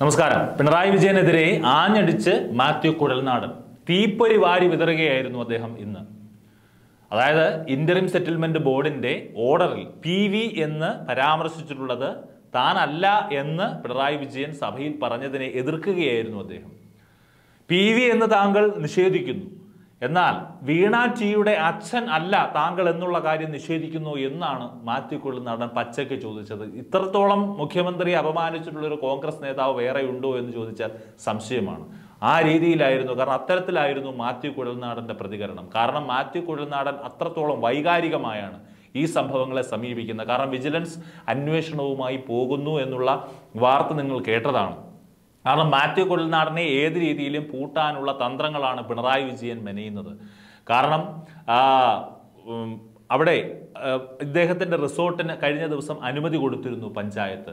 Namaskaram, Pinarayi Vijayanethire, Aanyadichu, Mathew Kuzhalnadan, Theeppari vaari vitharukayayirunnu Addeham innu. Athayathu, Interim Settlement Boardinte Orderil, PV ennu paramarsichittullatu, thanalla ennu Pinarayi Vijayan sabhayil paranjathine ethirkkukayayirunnu Addeham. PV ennu thangal nishedhikkunnu. എന്നാൽ വീണ ടിയുടെ അച്ഛൻ അല്ല താങ്കൾ എന്നുള്ള കാര്യം നിഷേധിക്കുന്നു എന്നാണ് മാത്യു കുഴൽനാടൻ പച്ചയ്ക്ക് ചോദിച്ചത്. ഇത്രത്തോളം മുഖ്യമന്ത്രിയെ അപമാനിച്ചിട്ടുള്ള ഒരു കോൺഗ്രസ് നേതാവ് വേറെ ഉണ്ടോ എന്ന് ചോദിച്ചാൽ സംശയമാണ്. ആ രീതിയിലായിരുന്നു, കാരണം അത്തരത്തിലായിരുന്നു മാത്യു കുഴൽനാടന്റെ പ്രതികരണം. കാരണം മാത്യു കുഴൽനാടൻ അത്രത്തോളം വൈകാരികമായാണ് ഈ സംഭവങ്ങളെ സമീപിക്കുന്നത്. കാരണം വിജിലൻസ് അന്വേഷണവുമായി പോകുന്നു എന്നുള്ള വാർത്ത നിങ്ങൾ കേട്ടതാണ്. കാരണം മാത്യു കുഴൽനാടനെ ഏത് രീതിയിലും പൂട്ടാനുള്ള തന്ത്രങ്ങളാണ് പിണറായി വിജയൻ മെനയുന്നത്. കാരണം അവിടെ ഇദ്ദേഹത്തിൻ്റെ റിസോർട്ടിന് കഴിഞ്ഞ ദിവസം അനുമതി കൊടുത്തിരുന്നു പഞ്ചായത്ത്.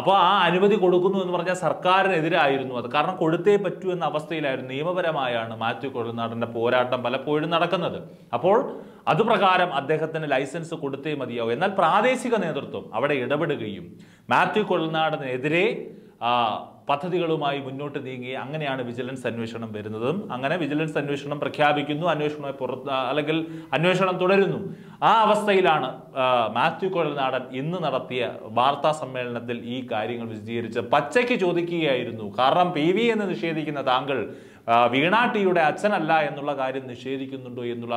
അപ്പോൾ ആ അനുമതി കൊടുക്കുന്നു എന്ന് പറഞ്ഞാൽ സർക്കാരിനെതിരായിരുന്നു അത്. കാരണം കൊടുത്തേ പറ്റൂ എന്ന അവസ്ഥയിലായിരുന്നു. നിയമപരമായാണ് മാത്യു കുഴൽനാടൻ്റെ പോരാട്ടം പലപ്പോഴും നടക്കുന്നത്. അപ്പോൾ അതുപ്രകാരം അദ്ദേഹത്തിന് ലൈസൻസ് കൊടുത്തേ മതിയാവും. എന്നാൽ പ്രാദേശിക നേതൃത്വം അവിടെ ഇടപെടുകയും മാത്യു കുഴൽനാടനെതിരെ പദ്ധതികളുമായി മുന്നോട്ട് നീങ്ങി. അങ്ങനെയാണ് വിജിലൻസ് അന്വേഷണം വരുന്നതും. അങ്ങനെ വിജിലൻസ് അന്വേഷണം പ്രഖ്യാപിക്കുന്നു, അന്വേഷണമായി പുറത്ത് അല്ലെങ്കിൽ അന്വേഷണം തുടരുന്നു. ആ അവസ്ഥയിലാണ് മാത്യു കുഴൽനാടൻ ഇന്ന് നടത്തിയ വാർത്താ സമ്മേളനത്തിൽ ഈ കാര്യങ്ങൾ വിശദീകരിച്ച് പച്ചയ്ക്ക് ചോദിക്കുകയായിരുന്നു. കാരണം പി വി എന്ന് നിഷേധിക്കുന്ന താങ്കൾ വീണ ടിയുടെ അച്ഛനല്ല എന്നുള്ള കാര്യം നിഷേധിക്കുന്നുണ്ടോ എന്നുള്ള,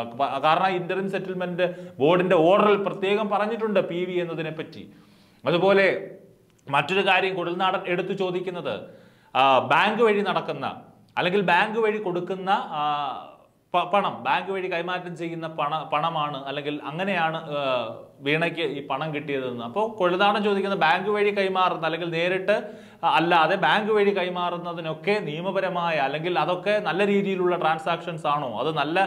കാരണം ഇന്ററിം സെറ്റിൽമെന്റ് ബോർഡിന്റെ ഓർഡറിൽ പ്രത്യേകം പറഞ്ഞിട്ടുണ്ട് പി വി എന്നതിനെ പറ്റി. അതുപോലെ മറ്റൊരു കാര്യം കുഴൽനാടൻ എടുത്തു ചോദിക്കുന്നത്, ബാങ്ക് വഴി നടക്കുന്ന അല്ലെങ്കിൽ ബാങ്ക് വഴി കൊടുക്കുന്ന പണം, ബാങ്ക് വഴി കൈമാറ്റം ചെയ്യുന്ന പണമാണ് അല്ലെങ്കിൽ അങ്ങനെയാണ് വീണയ്ക്ക് ഈ പണം കിട്ടിയതെന്ന്. അപ്പോൾ കുഴൽനാടൻ ചോദിക്കുന്ന ബാങ്ക് വഴി കൈമാറുന്ന അല്ലെങ്കിൽ നേരിട്ട് അല്ലാതെ ബാങ്ക് വഴി കൈമാറുന്നതിനൊക്കെ നിയമപരമായ അല്ലെങ്കിൽ അതൊക്കെ നല്ല രീതിയിലുള്ള ട്രാൻസാക്ഷൻസ് ആണോ, അത് നല്ല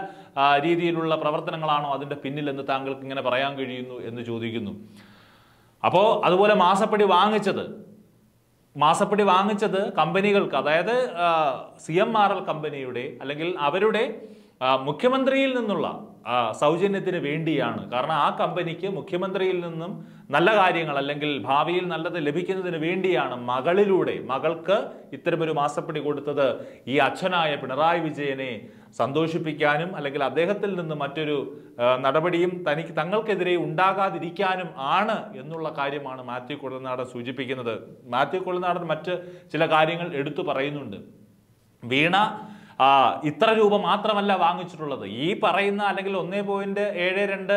രീതിയിലുള്ള പ്രവർത്തനങ്ങളാണോ അതിൻ്റെ പിന്നിലെന്ന് താങ്കൾക്ക് ഇങ്ങനെ പറയാൻ കഴിയുന്നു എന്ന് ചോദിക്കുന്നു. അപ്പോൾ അതുപോലെ മാസപ്പടി വാങ്ങിച്ചത് കമ്പനികൾക്ക്, അതായത് CMRL കമ്പനിയുടെ അല്ലെങ്കിൽ അവരുടെ മുഖ്യമന്ത്രിയിൽ നിന്നുള്ള സൗജന്യത്തിന് വേണ്ടിയാണ്. കാരണം ആ കമ്പനിക്ക് മുഖ്യമന്ത്രിയിൽ നിന്നും നല്ല കാര്യങ്ങൾ അല്ലെങ്കിൽ ഭാവിയിൽ നല്ലത് ലഭിക്കുന്നതിന് വേണ്ടിയാണ് മകളിലൂടെ മകൾക്ക് ഇത്തരമൊരു മാസപ്പടി കൊടുത്തത്. ഈ അച്ഛനായ പിണറായി വിജയനെ സന്തോഷിപ്പിക്കാനും അല്ലെങ്കിൽ അദ്ദേഹത്തിൽ നിന്ന് മറ്റൊരു നടപടിയും തനിക്ക് തങ്ങൾക്കെതിരെ ഉണ്ടാകാതിരിക്കാനും ആണ് എന്നുള്ള കാര്യമാണ് മാത്യു കുഴൽനാടൻ സൂചിപ്പിക്കുന്നത്. മാത്യു കുഴൽനാടൻ മറ്റ് ചില കാര്യങ്ങൾ എടുത്തു പറയുന്നുണ്ട്. വീണ ഇത്ര രൂപ മാത്രമല്ല വാങ്ങിച്ചിട്ടുള്ളത്, ഈ പറയുന്ന അല്ലെങ്കിൽ 1.72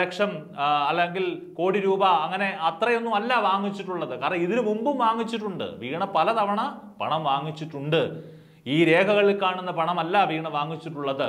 ലക്ഷം അല്ലെങ്കിൽ കോടി രൂപ അങ്ങനെ അത്രയൊന്നും അല്ല വാങ്ങിച്ചിട്ടുള്ളത്. കാരണം ഇതിനു മുമ്പും വാങ്ങിച്ചിട്ടുണ്ട്, വീണ പലതവണ പണം വാങ്ങിച്ചിട്ടുണ്ട്. ഈ രേഖകളിൽ കാണുന്ന പണമല്ല വീണ വാങ്ങിച്ചിട്ടുള്ളത്.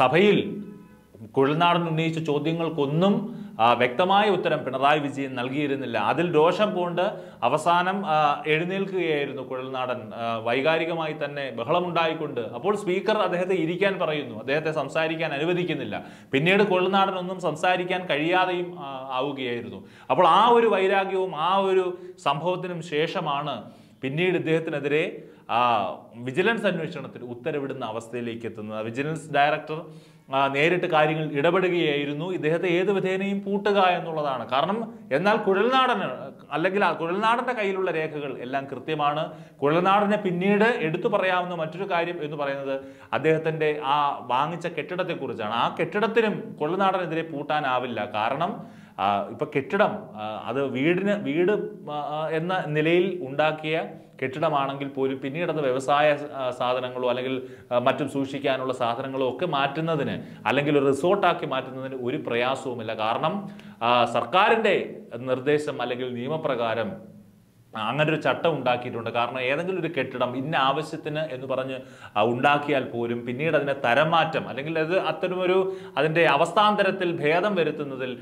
സഭയിൽ കുഴൽനാടൻ ഉന്നയിച്ച ചോദ്യങ്ങൾക്കൊന്നും വ്യക്തമായ ഉത്തരം പിണറായി വിജയൻ നൽകിയിരുന്നില്ല. അതിൽ രോഷം കൊണ്ട് അവസാനം എഴുന്നേൽക്കുകയായിരുന്നു കുഴൽനാടൻ, വൈകാരികമായി തന്നെ ബഹളമുണ്ടായിക്കൊണ്ട്. അപ്പോൾ സ്പീക്കർ അദ്ദേഹത്തെ ഇരിക്കാൻ പറയുന്നു, അദ്ദേഹത്തെ സംസാരിക്കാൻ അനുവദിക്കുന്നില്ല. പിന്നീട് കുഴൽനാടനൊന്നും സംസാരിക്കാൻ കഴിയാതെയും ആവുകയായിരുന്നു. അപ്പോൾ ആ ഒരു വൈരാഗ്യവും ആ ഒരു സംഭവത്തിനും ശേഷമാണ് പിന്നീട് ഇദ്ദേഹത്തിനെതിരെ വിജിലൻസ് അന്വേഷണത്തിൽ ഉത്തരവിടുന്ന അവസ്ഥയിലേക്ക് എത്തുന്നത്. വിജിലൻസ് ഡയറക്ടർ നേരിട്ട് കാര്യങ്ങൾ ഇടപെടുകയായിരുന്നു, ഇദ്ദേഹത്തെ ഏത് വിധേനയും പൂട്ടുക എന്നുള്ളതാണ്. കാരണം എന്നാൽ കുഴൽനാടന് അല്ലെങ്കിൽ കുഴൽനാടൻ്റെ കയ്യിലുള്ള രേഖകൾ എല്ലാം കൃത്യമാണ്. കുഴൽനാടനെ പിന്നീട് എടുത്തു പറയാവുന്ന മറ്റൊരു കാര്യം എന്ന് പറയുന്നത് അദ്ദേഹത്തിൻ്റെ ആ വാങ്ങിച്ച കെട്ടിടത്തെക്കുറിച്ചാണ്. ആ കെട്ടിടത്തിനും കുഴൽനാടനെതിരെ പൂട്ടാനാവില്ല. കാരണം ഇപ്പം കെട്ടിടം അത് വീട് എന്ന നിലയിൽ ഉണ്ടാക്കിയ കെട്ടിടമാണെങ്കിൽ പോലും പിന്നീട് അത് വ്യവസായ സാധനങ്ങളോ അല്ലെങ്കിൽ മറ്റും സൂക്ഷിക്കാനുള്ള സാധനങ്ങളോ ഒക്കെ മാറ്റുന്നതിന് അല്ലെങ്കിൽ ഒരു റിസോർട്ടാക്കി മാറ്റുന്നതിന് ഒരു പ്രയാസവുമില്ല. കാരണം സർക്കാരിൻ്റെ നിർദ്ദേശം അല്ലെങ്കിൽ നിയമപ്രകാരം അങ്ങനൊരു ചട്ടം ഉണ്ടാക്കിയിട്ടുണ്ട്. കാരണം ഏതെങ്കിലും ഒരു കെട്ടിടം ഇന്ന ആവശ്യത്തിന് എന്ന് പറഞ്ഞ് ഉണ്ടാക്കിയാൽ പോലും പിന്നീട് അതിനെ തരം മാറ്റം അല്ലെങ്കിൽ അത് അത്തരമൊരു അതിൻ്റെ അവസ്ഥാന്തരത്തിൽ ഭേദം വരുത്തുന്നതിൽ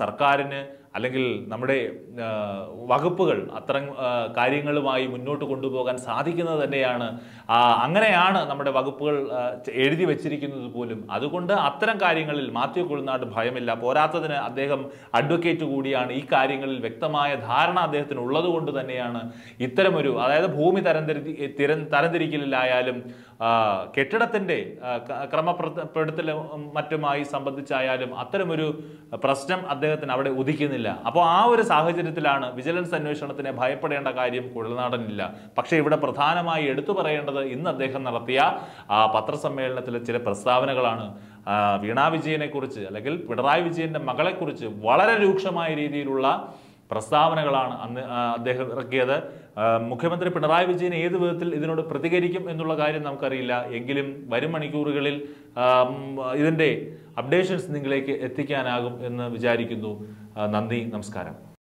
സർക്കാരിന് Alangil Namade Wagapugal, Atrang Karingalway Munoto Kundubogan Sadikina the Dayana Angana Namada Wagapul Edi Vachirikin to the Pulim. Adukunda Atrang Karingal Mathew Kuzhalnadan Bhayamilla Porata than Adeham advocate to Gudian E Karingal Vectamaya Dharana Death and Uladu to the Nayana Iteramuru Ada Bhumi Tarandarikil Ketatatende Krama Pertel Matamai Sambadichayam Ataramuru Prastam Adeth and Abad Udikinilla. Upon our Sahajitilana, vigilance and notion of the hyper and a guidium Kuzhalnadanilla. Paksha Prathana, Yedutu, in the Dehanaratia, Patrasamel, Prasavanagalan, Pinarayi Vijayan Kurchi, like Pinarayi Vijayan, Magala Kurchi, Walla Lukshamai Rula, Prasavanagalan, and they together. Mukhamantri Pinarayi Vijayan either with the Pratigarikim and Nulagai and Namkarilla, Engilim, Varimanikurigalil, Idende, updations in the Lake Ethika and Agum in Vijarikindu. Nandi, Namaskaram.